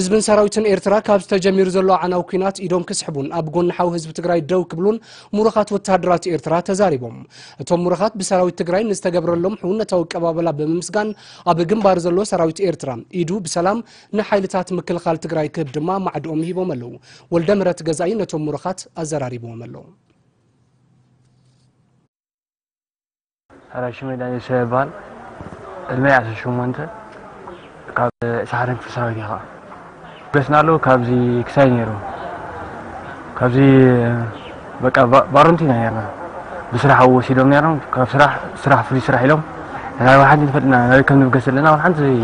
حزب سراويتن إرترا كابس تجمير زلوا عن أوكينات إدوم كسحبون أبغون حاو حزب تجري دو كبلون مرخات وتهدرات إرترا تزاربهم توم مرخات بسراويت تجري نستجبر لهم حون توك أبابلا بمسجان أبجم بارزلوا سراويت إرترا إدو بسلام نحيلتات مكل خال تجري كبدما معدوم هيبو ملو والدمرة جزائن توم مرخات أزراريبو ملو هراشم داني سيبان الميعة شو منته كاب سحرين في سراويتها بس نالو كابزي كسينيرو كابزي بقى بارنتينا يعني بسرعه هو سيدهم يعني كبسرعه سرعه في سرعه لهم انا واحد نفدنا كم نفقس لنا واحد زي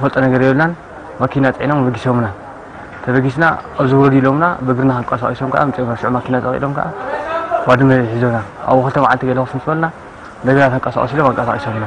فلطه ነገር ይውላል መኪና ጤናው ወግሶምና ተበግስና አዝወሪ ለምና በግርና አንቀሳቀሰም ጋር አምጥራሽው መኪና ጣይለም ጋር ወድም ይዞና አው ከተማ አንተ ገለው ፍንሶና ለጋ ተንቀሳቀሰ ለማንቀሳቀሰና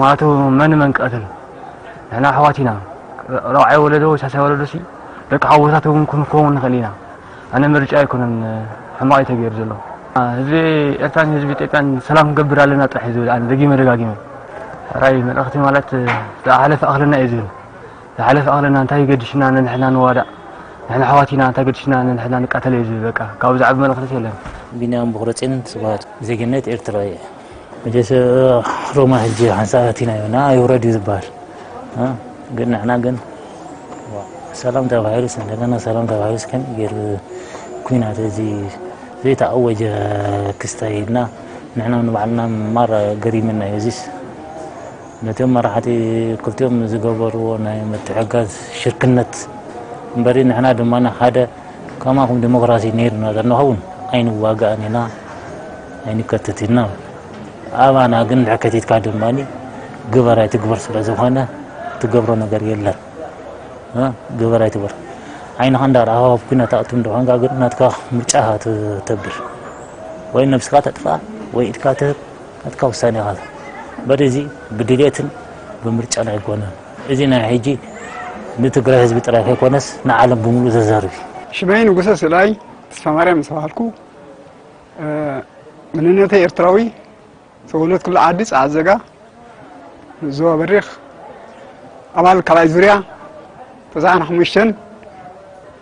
معناته من قتل هنا اخواتنا راعي ولده ساسا ولده سي لك حواتهم ممكن كون خلينا انا مرجع يكون حمايه تغير زلو هذي ارتان حزب تيكان سلام قبر لنا طرح زول انا دقي مرغاغي راي من اختي مالت تعالف اهلنا يزين تعالف اهلنا انت يقدشنا نحن نوادع نحن حواتنا انت يقدشنا نحن نقتل يزين بقى كاو زعب من اختي يلا بنام بغرتين صبات زينت ارتراي مجلس روما هجي عن ساعتنا هنا يورد يزبال ها قلنا احنا قلنا سلام تبع فيروس عندنا سلام تبع فيروس كان غير كوينا زي تعوج كستايلنا نحن نبعنا مره قريب منا يزيس نتم مرحتي كل يوم زقبروا متعقد شركنت مبرين احنا دمنا هذا كما هم ديمقراطي نيرنا لانه هون عين واقع هنا عين كتتنا أنا أقول لك أن تقدمني قبرة تقبر سلازوهنا تقبر نقر يلا ها قبرة تقبر عين هندار أهوب كنا تأتون دوهان قاعد نتكا متشاها تبر وين نفسك تدفع وين تكاتب نتكا وساني هذا برزي بديتن بمرتش أنا يكونا إذا نحجي نتقرأ هذي بتراك يكونس نعلم بمولو تزاري شبهين وقصص لاي تسمعري مساهلكو من النت إرتراوي سولت كل عادس عزقة زوا بريخ أمال كلاي زريعة تزعنا حمشن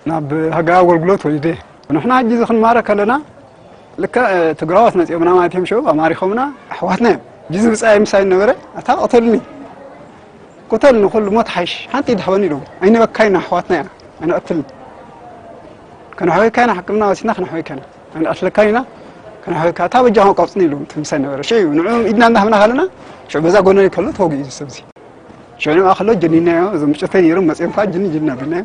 ناب هجاء والجلوت وجده ونحن عجز خن مارا كلنا لك تجراوتنا يومنا ما يتم شو أماري خونا أحواتنا جزء بس أي مساين نبرة أتى قتلني قتلنا كل ما تحش حتى يدحوني لهم أين بكينا أحواتنا أنا قتل كانوا حوي كنا حكمنا وسنا خن حوي كنا أنا أصل كينا كان هكا تابجاهم قبطني لهم تمسنا ولا شيء ونعم إدنا نحن حالنا شو بزا قلنا لك كله توقي السبزي شو أنا أخلو جنينا إذا مش ثاني يوم مسين فاج جنينا بنا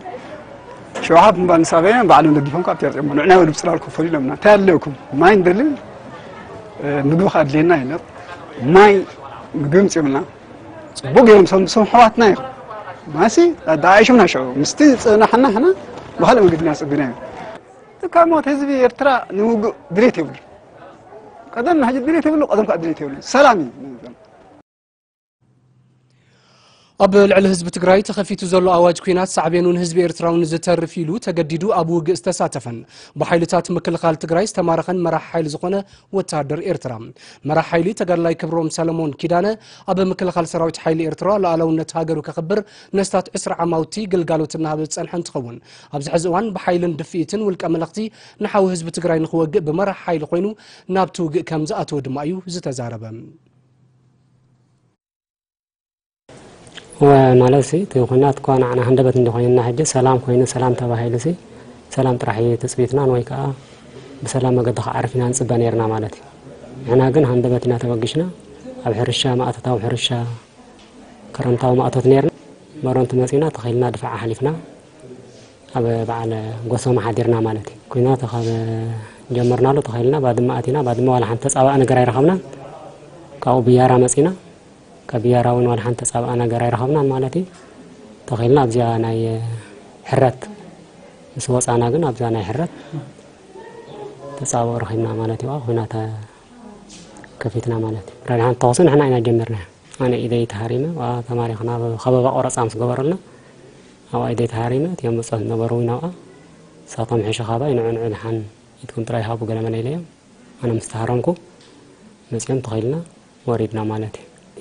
شو عاب بنسافين بعدين نجيبهم كابتن يرجعون أنا ولبس لكم فلي لمنا تعلقكم ما يندلل نجوا خد لنا هنا ما نجيبهم سمنا بقيهم سون حواتنا ماشي داعش من شو مستيز نحن هنا وهلا ما قدنا سبنا كم وقت هذي يرترى نوج دريت يقول قدم حاجة دريت يقول قدم كأدريت يقول سلامي قبل على حزب تجري تخفيت زلوا أواج كينات صعبينون حزب إرتراون زتر فيلو تجددوا أبو استساتفن بحيلتات مكل خال تجري استمرخن مرحيل زقنا وتعدر إرترام مرحيلي تجر لاي كبروم سلمون كدانة قبل مكل خال سراوت حيل إرترا لعلون نتهاجر وكخبر نستات أسرع موتي قل قالوا تنهابت سنحن تخون أبز حزوان بحيل دفيتن والكملقتي نحو حزب تجري نخوج بمرحيل قينو نابتو كم زأتو دمايو زتزاربم ومالسي تيوخنات كون عنا هندبت ندخلنا حج سلام كوينا سلام تبع هيلسي سلام ترحيه تثبيتنا ويكا بسلام قد عرفنا نصبنا يرنا مالتي انا كن هندبتنا تبقشنا ابي حرشه ما اتتاو حرشه كرنتاو ما اتت نيرنا مرونت مسينا تخيلنا دفع حلفنا ابي بعل غسوم حاضرنا مالتي كوينا تخاب جمرنا له تخيلنا بعد ما اتينا بعد ما ولا حنت صابا نغير يرحمنا كاو بيارا مسينا كبيراون والحنت صاب أنا جرى رحمنا مالتي تخيلنا بجاء ناي حرات مسواس أنا جن أبزانا حرات تصور خيمنا مالتي وهنا كفتنا مالتي رجعنا تواصل هنا إلى جمرنا أنا إذا يتحرمنا وثماري خنا خباب أورس أمس جبرنا أو إذا يتحرمنا تيوم صن نبروينا ساطم عيش خابا ينعن عن حن يتكون ترايح أبو جلمنا إليه أنا مستهرنكو نسيم تخيلنا وردنا مالتي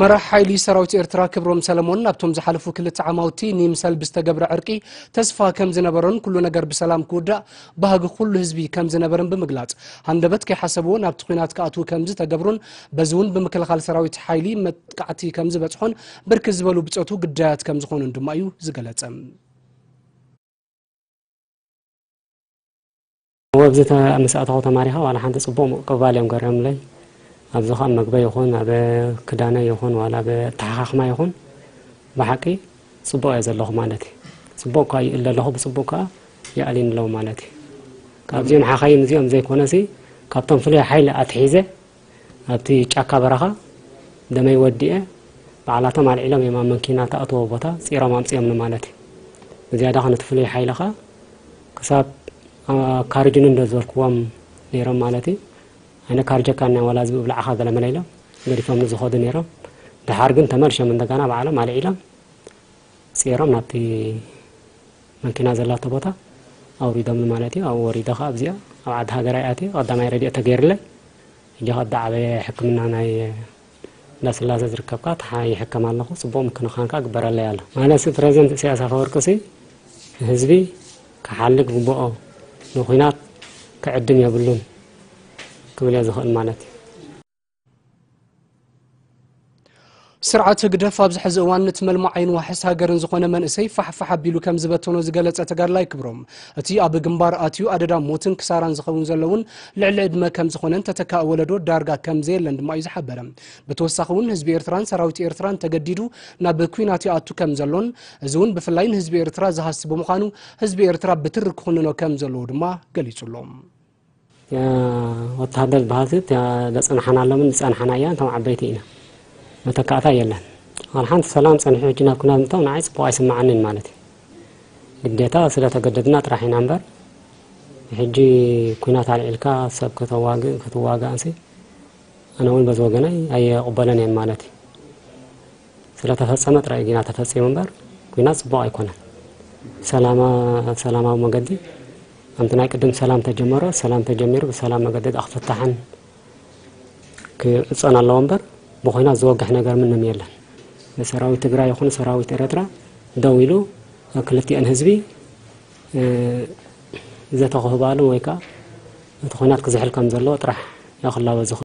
مرحبا لي سراوت إرترا كبرم سلامون نبتم زحلفو كل تعاموتي نمسل بستجبر عرقي تسفى كم زنبرن كل نجر بسلام كودا بهج كل هزبي كم زنبرن بمجلات هندبت كحسبون نبتقينات كأتو كم زتجبرن بزون بمكل خال سراوت حيلي متقعتي كم زبتحون بركز بلو بتأتو قدات كم زخون دمايو زجلات وبزت مسألة هو تماريها وأنا حنت صبوم قبالي مقرم لي أبزخان مقبي يخون أب كدانة يخون ولا بتحقق ما يخون بحكي صبوا يزل الله مالتي صبوا كاي إلا الله بصبوا كا يألين الله مالتي كابزين حقيم زيهم زي كونسي كابتن فلي حيل أتحيزه أبتي شاكا برها دمي وديه على تمار العلم يما ممكن أتأتوا بطا سيرة ما مسيا من مالتي زيادة خنت فلي حيلها كسب كارجين الدزور قوام نيرم مالتي أنا كارجة كان ولا زب ولا أحد ولا مليلة غير فهم نزخود نيرم ده حارجن تمرش من دكانا بعلم على إيلام سيرم ناتي ممكن هذا لا تبطا أو ريدم مالتي أو ريدا خابزيا أو عدها جرائتي قدام يردي أتغير له جهات دعوة حكمنا أنا ناس لا تزركبات هاي حكم الله صبوا ممكن خانك أكبر اللي على أنا سترزنت سياسة فوركسي حزبي كحلق ببقى نخينات كعدم يبلون كبليا زخون مالتي سرعة قدف أبز حزوان نتمل معين وحس هاجرن زخون من أسيف فحفح بيلو كم زبتونو زجلت أتجار لا يكبرهم أتي أبي جنبار أتيو أدرى موتن كسران زخون زلون لعلد ما كم زخون أنت تكأ ولدور درجة كم زيلند ما يزحبرهم بتوسخون هزب إيرتران سراوت إيرتران تجددو نبكوين أتي أتو كم زلون زون بفلاين هزب إيرترا زهست بمخانو هزب إيرترا بتركوننا كم زلود ما قليت لهم يا وتحدد بهذه يا لسان حنا لمن لسان حنا يا تم عبيتينا متكاثا يلن الحمد سلام سنحجنا كنا نتو نعيس بوايس معن مالتي بديتا سلا تجددنا راحين انبر حجي كنا على الكا سب كتواغا انسي انا وين بزوغناي اي قبلنا مالتي سلا تفصمت راينا تفصيم انبر كنا صبوا ايكون سلاما مغدي أنتنا قدم سلام تجمر بسلام مقدد أخفتحن كأصنا اللومبر بخينا زوج إحنا قرر منهم يلا سراوي تجرى يخون سراوي إرترا دويلو كلفتي أنهزبي إذا تأخذ باله ويكا تخونات كزحل كم زلوا ترح يأخذ لا وزخ